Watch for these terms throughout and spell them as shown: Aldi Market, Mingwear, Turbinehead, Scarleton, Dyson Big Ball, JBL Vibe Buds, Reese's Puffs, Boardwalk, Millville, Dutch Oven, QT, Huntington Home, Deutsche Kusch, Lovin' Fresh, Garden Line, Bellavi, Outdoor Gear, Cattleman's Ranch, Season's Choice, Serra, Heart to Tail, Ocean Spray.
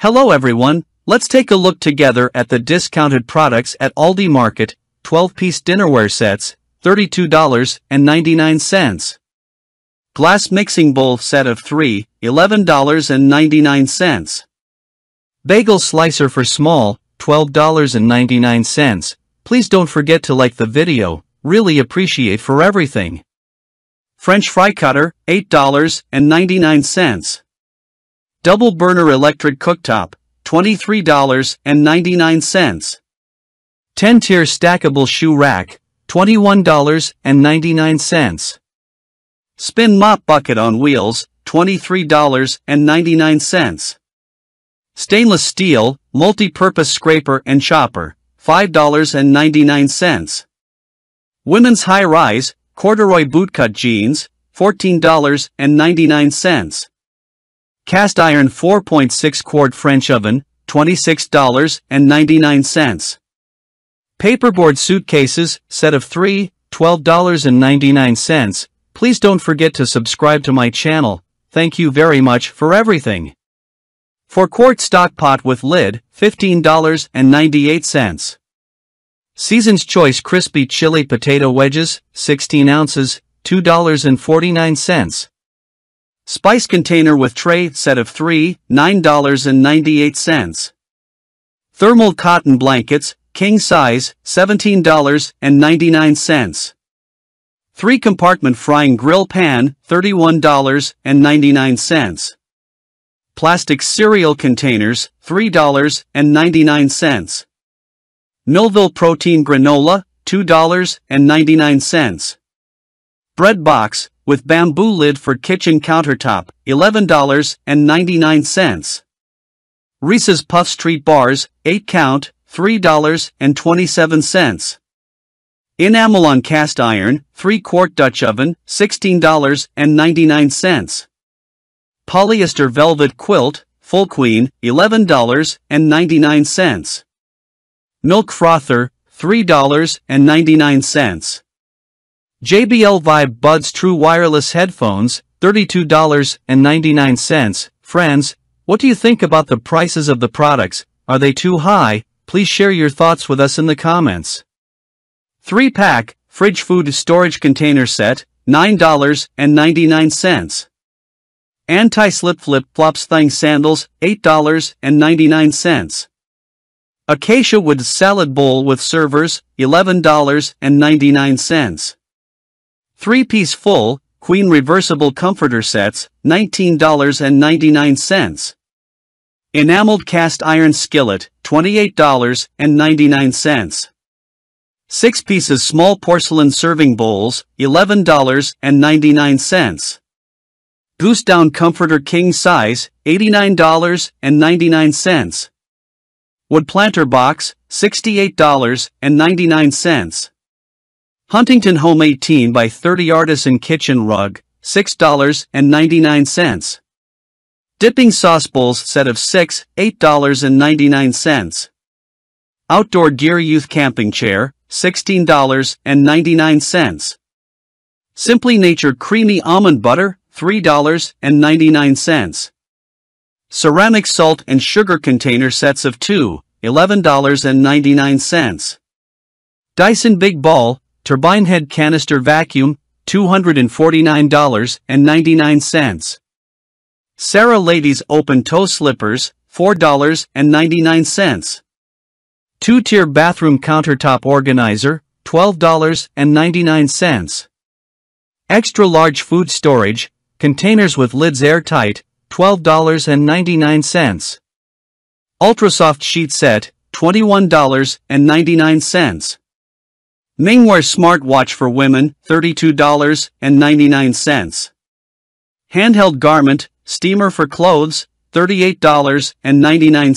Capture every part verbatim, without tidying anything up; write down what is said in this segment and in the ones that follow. Hello everyone, let's take a look together at the discounted products at Aldi Market, twelve-piece dinnerware sets, thirty-two ninety-nine. Glass mixing bowl set of three, eleven ninety-nine. Bagel slicer for small, twelve ninety-nine. Please don't forget to like the video, really appreciate for everything. French fry cutter, eight ninety-nine. Double burner electric cooktop, twenty-three ninety-nine. ten-tier stackable shoe rack, twenty-one ninety-nine. Spin mop bucket on wheels, twenty-three ninety-nine. Stainless steel, multi-purpose scraper and chopper, five ninety-nine. Women's high-rise, corduroy bootcut jeans, fourteen ninety-nine. Cast iron four point six quart French oven, twenty-six ninety-nine. Paperboard suitcases, set of three, twelve ninety-nine. Please don't forget to subscribe to my channel, thank you very much for everything. four quart stock pot with lid, fifteen ninety-eight. Season's Choice crispy chili potato wedges, sixteen ounces, two forty-nine. Spice container with tray set of three, nine ninety-eight. Thermal cotton blankets, king size, seventeen ninety-nine. three compartment frying grill pan, thirty-one ninety-nine. Plastic cereal containers, three ninety-nine. Millville protein granola, two ninety-nine. Bread box with bamboo lid for kitchen countertop, eleven ninety-nine. Reese's Puffs treat bars, eight count, three twenty-seven. Enamel on cast iron, three quart Dutch oven, sixteen ninety-nine. Polyester velvet quilt, full queen, eleven ninety-nine. Milk frother, three ninety-nine. J B L Vibe Buds True Wireless Headphones, thirty-two ninety-nine. Friends, what do you think about the prices of the products? Are they too high? Please share your thoughts with us in the comments. three pack, Fridge Food Storage Container Set, nine ninety-nine. Anti-Slip Flip Flops Thang Sandals, eight ninety-nine. Acacia Wood Salad Bowl with Servers, eleven ninety-nine. three-piece full, queen reversible comforter sets, nineteen ninety-nine. Enameled cast iron skillet, twenty-eight ninety-nine. six pieces small porcelain serving bowls, eleven ninety-nine. Goose down comforter king size, eighty-nine ninety-nine. Wood planter box, sixty-eight ninety-nine. Huntington Home eighteen by thirty Artisan Kitchen Rug, six ninety-nine. Dipping Sauce Bowls Set of six, eight ninety-nine. Outdoor Gear Youth Camping Chair, sixteen ninety-nine. Simply Nature Creamy Almond Butter, three ninety-nine. Ceramic Salt and Sugar Container Sets of two, eleven ninety-nine. Dyson Big Ball, Turbine Head Canister Vacuum, two forty-nine ninety-nine. Serra Ladies Open Toe Slippers, four ninety-nine. two-tier Bathroom Countertop Organizer, twelve ninety-nine. Extra Large Food Storage, Containers with Lids Airtight, twelve ninety-nine. Ultra Soft Sheet Set, twenty-one ninety-nine. Mingwear smartwatch for women, thirty-two ninety-nine. Handheld garment, steamer for clothes, thirty-eight ninety-nine.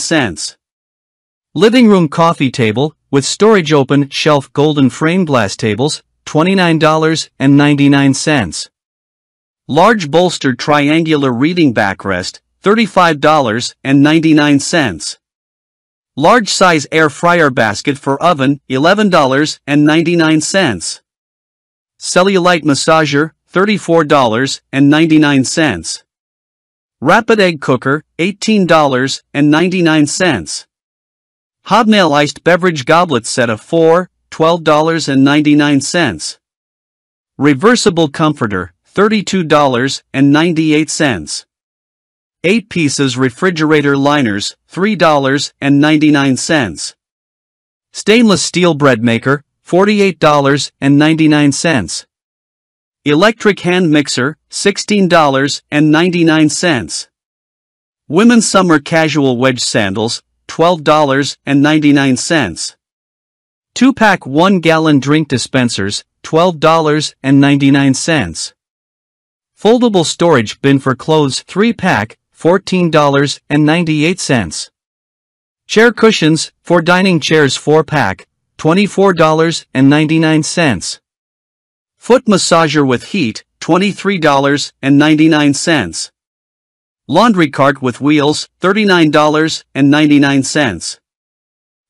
Living room coffee table, with storage open shelf golden frame glass tables, twenty-nine ninety-nine. Large bolstered triangular reading backrest, thirty-five ninety-nine. Large size air fryer basket for oven, eleven ninety-nine. Cellulite massager, thirty-four ninety-nine. Rapid egg cooker, eighteen dollars and ninety-nine cents. Hobnail iced beverage goblet set of four, twelve dollars and ninety-nine cents. Reversible comforter, thirty-two dollars and ninety-eight cents. eight pieces refrigerator liners, three dollars and ninety-nine cents. Stainless steel bread maker, forty-eight dollars and ninety-nine cents. Electric hand mixer, sixteen dollars and ninety-nine cents. Women's summer casual wedge sandals, twelve dollars and ninety-nine cents. two-pack one-gallon drink dispensers, twelve dollars and ninety-nine cents. Foldable storage bin for clothes three-pack, fourteen dollars and ninety-eight cents. Chair cushions, for dining chairs four-pack, twenty-four dollars and ninety-nine cents. Foot massager with heat, twenty-three dollars and ninety-nine cents. Laundry cart with wheels, thirty-nine dollars and ninety-nine cents.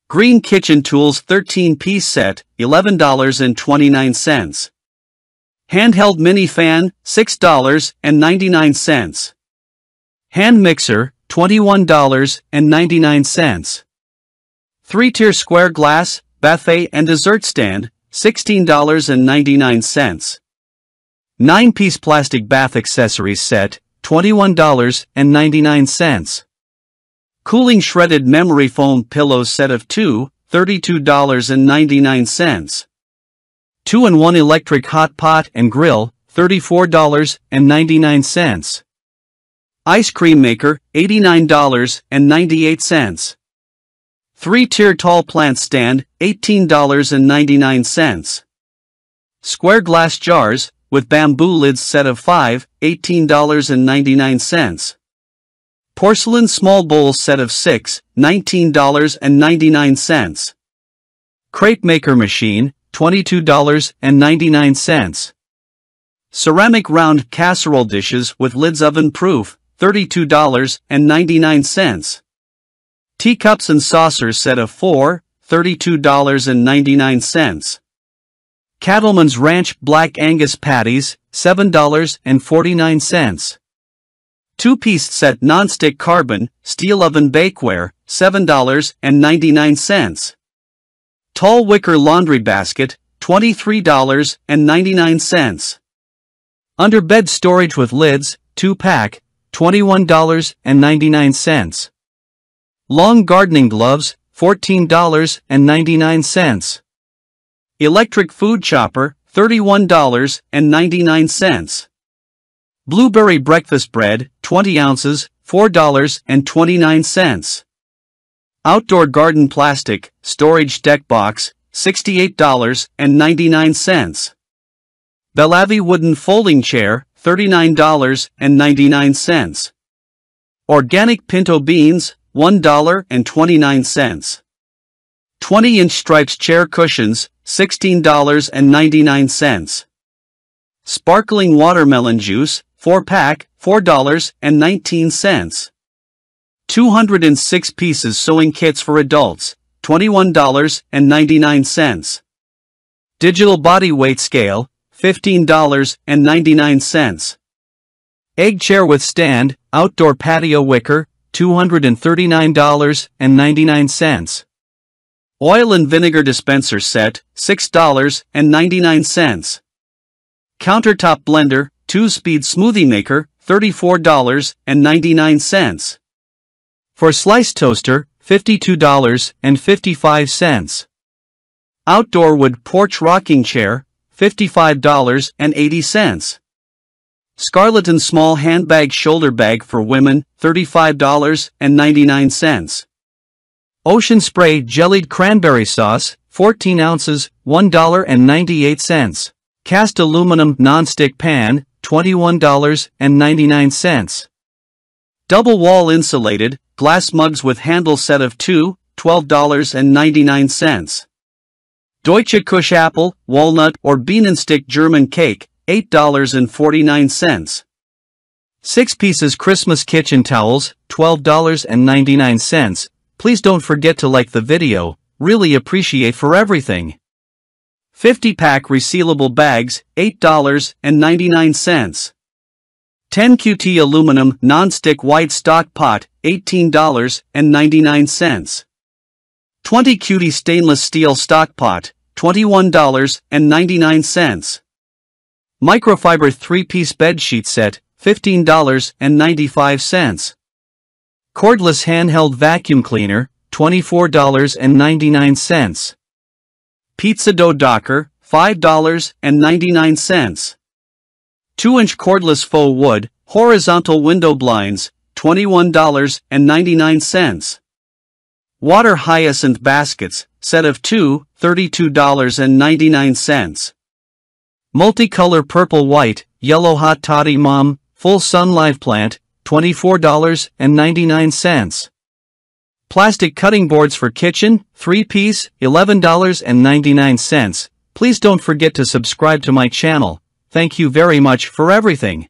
Green kitchen tools thirteen-piece set, eleven dollars and twenty-nine cents. Handheld mini fan, six dollars and ninety-nine cents. Hand mixer, twenty-one dollars and ninety-nine cents. Three-tier square glass, buffet and dessert stand, sixteen dollars and ninety-nine cents. nine-piece plastic bath accessories set, twenty-one dollars and ninety-nine cents. Cooling shredded memory foam pillow set of two, thirty-two dollars and ninety-nine cents. two in one electric hot pot and grill, thirty-four dollars and ninety-nine cents. Ice cream maker, eighty-nine dollars and ninety-eight cents. three-tier tall plant stand, eighteen dollars and ninety-nine cents. Square glass jars, with bamboo lids set of five, eighteen dollars and ninety-nine cents. Porcelain small bowl set of six, nineteen dollars and ninety-nine cents. Crepe maker machine, twenty-two dollars and ninety-nine cents. Ceramic round casserole dishes with lids oven proof, thirty-two dollars and ninety-nine cents. Teacups and saucers set of four, thirty-two dollars and ninety-nine cents. Cattleman's Ranch Black Angus patties, seven dollars and forty-nine cents. Two-piece set nonstick carbon, steel oven bakeware, seven dollars and ninety-nine cents. Tall wicker laundry basket, twenty-three dollars and ninety-nine cents. Under-bed storage with lids, two-pack, twenty-one dollars and ninety-nine cents. Long gardening gloves, fourteen dollars and ninety-nine cents. Electric food chopper, thirty-one dollars and ninety-nine cents. Blueberry breakfast bread, twenty ounces, four dollars and twenty-nine cents. Outdoor garden plastic, storage deck box, sixty-eight dollars and ninety-nine cents. Bellavi wooden folding chair, thirty-nine dollars and ninety-nine cents. Organic pinto beans, one dollar and twenty-nine cents. twenty-inch stripes chair cushions, sixteen dollars and ninety-nine cents. Sparkling watermelon juice, four-pack, four dollars and nineteen cents. two hundred six pieces sewing kits for adults, twenty-one dollars and ninety-nine cents. Digital body weight scale, fifteen dollars and ninety-nine cents. Egg chair with stand, outdoor patio wicker, two hundred thirty-nine dollars and ninety-nine cents. Oil and vinegar dispenser set, six dollars and ninety-nine cents. Countertop blender, two-speed smoothie maker, thirty-four dollars and ninety-nine cents. For slice toaster, fifty-two dollars and fifty-five cents. Outdoor wood porch rocking chair, fifty-five dollars and eighty cents. Scarleton small handbag shoulder bag for women, thirty-five dollars and ninety-nine cents. Ocean Spray jellied cranberry sauce, fourteen ounces, one dollar and ninety-eight cents. Cast aluminum nonstick pan, twenty-one dollars and ninety-nine cents. Double wall insulated, glass mugs with handle set of two, twelve dollars and ninety-nine cents. Deutsche Kusch apple, walnut or bean and stick German cake, eight dollars and forty-nine cents. Six pieces Christmas kitchen towels, twelve dollars and ninety-nine cents. Please don't forget to like the video, really appreciate for everything. fifty-pack resealable bags, eight dollars and ninety-nine cents. ten Q T aluminum non-stick white stock pot, eighteen dollars and ninety-nine cents. twenty Q T stainless steel stock pot, twenty-one dollars and ninety-nine cents. Microfiber three-piece bed sheet set, fifteen dollars and ninety-five cents. Cordless handheld vacuum cleaner, twenty-four dollars and ninety-nine cents. Pizza dough docker, five dollars and ninety-nine cents. two inch cordless faux wood, horizontal window blinds, twenty-one dollars and ninety-nine cents. Water hyacinth baskets, set of two, thirty-two dollars and ninety-nine cents. Multicolor purple white, yellow hot toddy mom, full sun live plant, twenty-four dollars and ninety-nine cents. Plastic cutting boards for kitchen, three piece, eleven dollars and ninety-nine cents. Please don't forget to subscribe to my channel. Thank you very much for everything.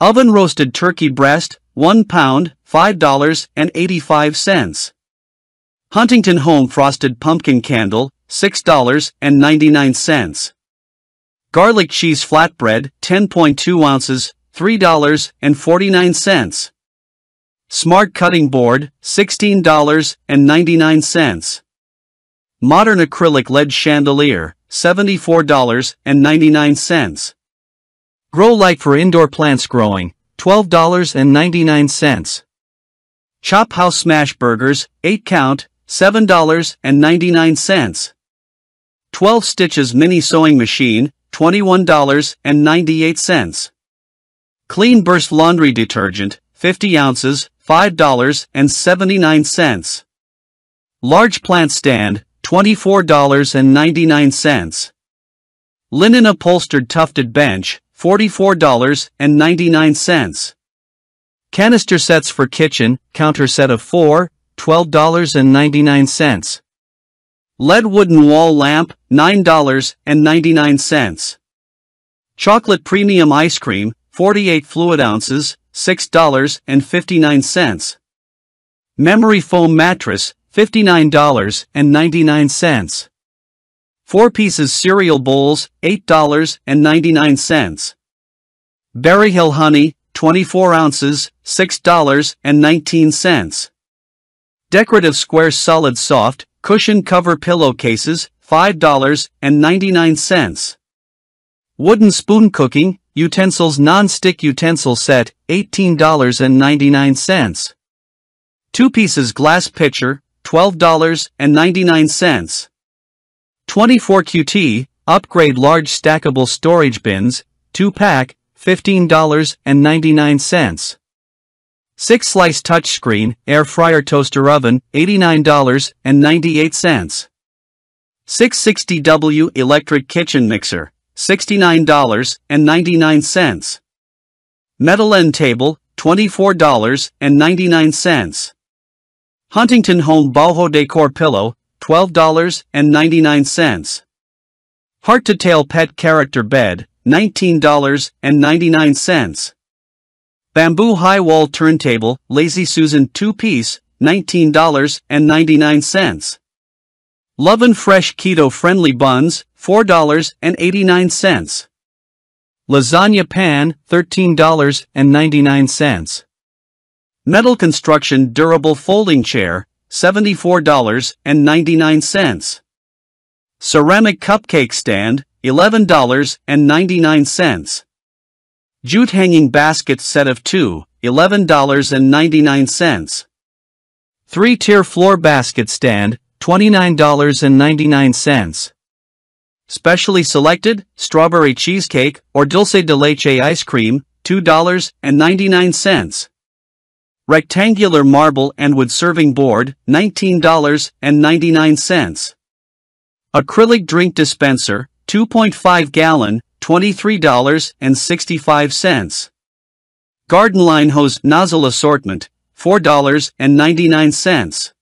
Oven roasted turkey breast, one pound, five dollars and eighty-five cents. Huntington Home frosted pumpkin candle, six dollars and ninety-nine cents. Garlic cheese flatbread, ten point two ounces, three dollars and forty-nine cents. Smart cutting board, sixteen dollars and ninety-nine cents. Modern acrylic lead chandelier, seventy-four dollars and ninety-nine cents. Grow light for indoor plants growing, twelve dollars and ninety-nine cents. Chop house smash burgers, eight count, seven dollars and ninety-nine cents. twelve stitches mini sewing machine, twenty-one dollars and ninety-eight cents. Clean burst laundry detergent, fifty ounces, five dollars and seventy-nine cents. Large plant stand, twenty-four dollars and ninety-nine cents. Linen upholstered tufted bench, forty-four dollars and ninety-nine cents. Canister sets for kitchen, counter set of four, twelve dollars and ninety-nine cents. L E D wooden wall lamp, nine dollars and ninety-nine cents. Chocolate premium ice cream, forty-eight fluid ounces, six dollars and fifty-nine cents. Memory foam mattress, fifty-nine dollars and ninety-nine cents. four pieces cereal bowls, eight dollars and ninety-nine cents. Berry Hill honey, twenty-four ounces, six dollars and nineteen cents. Decorative square solid soft, cushion cover pillowcases, five dollars and ninety-nine cents. Wooden spoon cooking utensils non-stick utensil set, eighteen dollars and ninety-nine cents. two pieces glass pitcher, twelve dollars and ninety-nine cents. twenty-four Q T, upgrade large stackable storage bins, two pack, fifteen dollars and ninety-nine cents. six slice touchscreen, air fryer toaster oven, eighty-nine dollars and ninety-eight cents. six sixty watt electric kitchen mixer, sixty-nine dollars and ninety-nine cents. Metal end table, twenty-four dollars and ninety-nine cents. Huntington Home boho decor pillow, twelve dollars and ninety-nine cents. Heart to Tail pet character bed, nineteen dollars and ninety-nine cents. Bamboo high wall turntable, Lazy Susan two piece, nineteen dollars and ninety-nine cents. Lovin' Fresh keto friendly buns, four dollars and eighty-nine cents. Lasagna pan, thirteen dollars and ninety-nine cents. Metal construction durable folding chair, seventy-four dollars and ninety-nine cents. Ceramic cupcake stand, eleven dollars and ninety-nine cents. Jute hanging basket set of two, eleven dollars and ninety-nine cents. three tier floor basket stand, twenty-nine dollars and ninety-nine cents. Specially selected strawberry cheesecake or dulce de leche ice cream, two dollars and ninety-nine cents. Rectangular marble and wood serving board, nineteen dollars and ninety-nine cents. Acrylic drink dispenser, two point five gallon, twenty-three dollars and sixty-five cents. Garden Line hose nozzle assortment, four dollars and ninety-nine cents.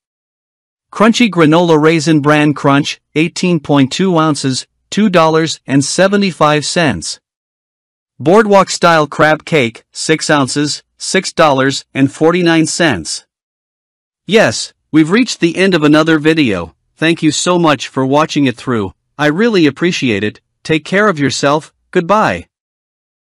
Crunchy granola raisin bran crunch, eighteen point two ounces, two dollars and seventy-five cents. Boardwalk style crab cake, six ounces, six dollars and forty-nine cents. Yes, we've reached the end of another video. Thank you so much for watching it through. I really appreciate it. Take care of yourself. Goodbye.